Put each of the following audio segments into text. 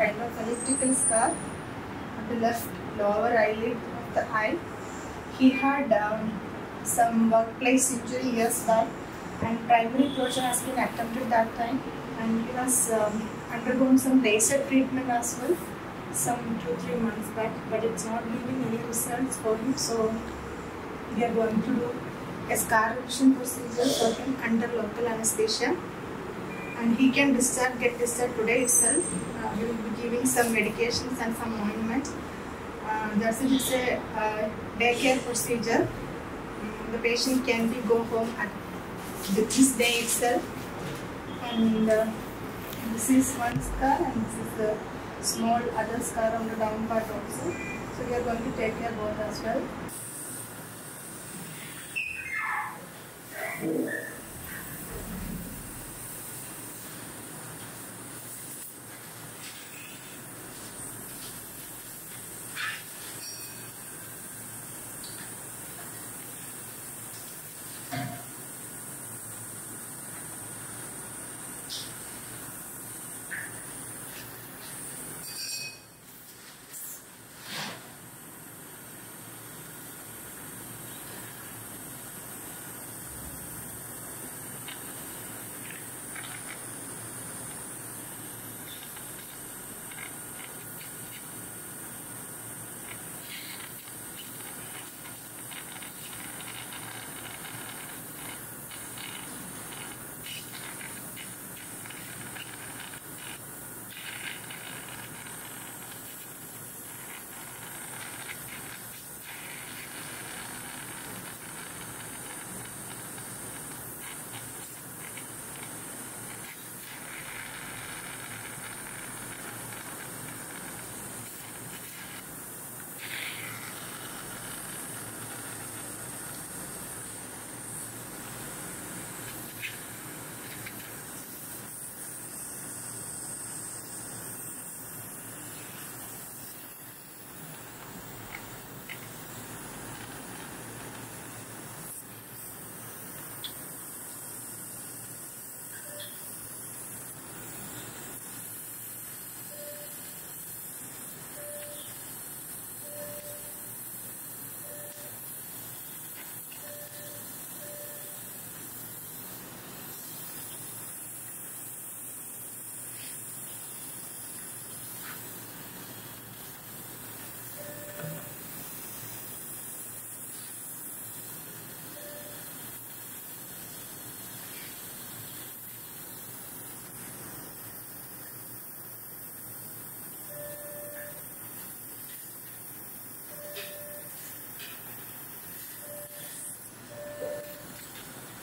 kind of elliptical scarf on the left lower eyelid of the eye. He had some workplace injury years back, and primary closure has been attempted that time, and he has undergone some laser treatment as well some 2-3 months back, but it's not giving any results for him, so we are going to do a scar revision procedure for him under local anesthesia, and he can get discharged today itself. We will be giving some medications and some ointment. That's it. It's a daycare procedure. The patient can be go home at this day itself, and this is one scar, and this is the small other scar on the down part also. So we are going to take care of both as well.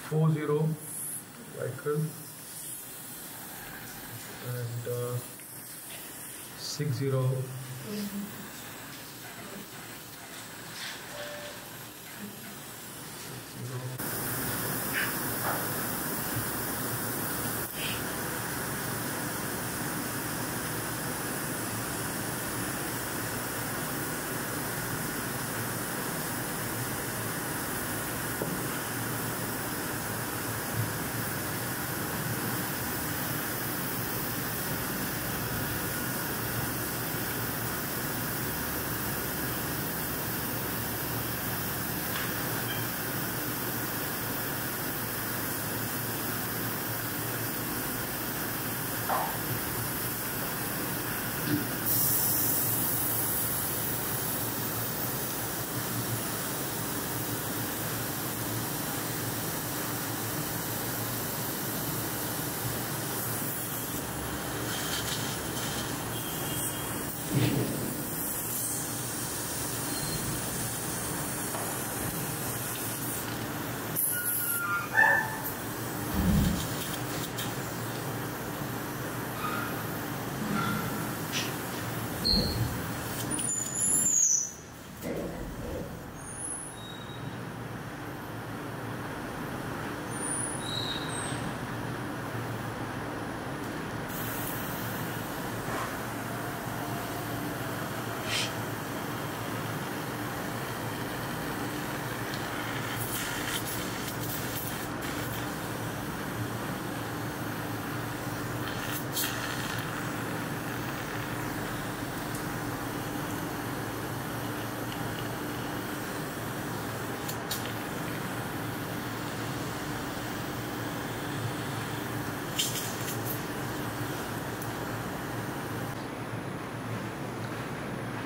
Vehicle and 60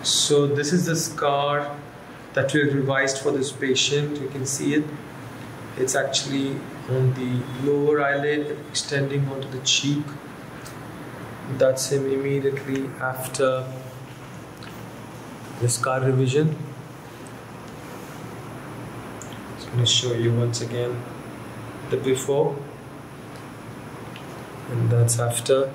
So this is the scar that we have revised for this patient. You can see it. It's actually on the lower eyelid, extending onto the cheek. That's him immediately after the scar revision. So I'm going to show you once again the before, and that's after.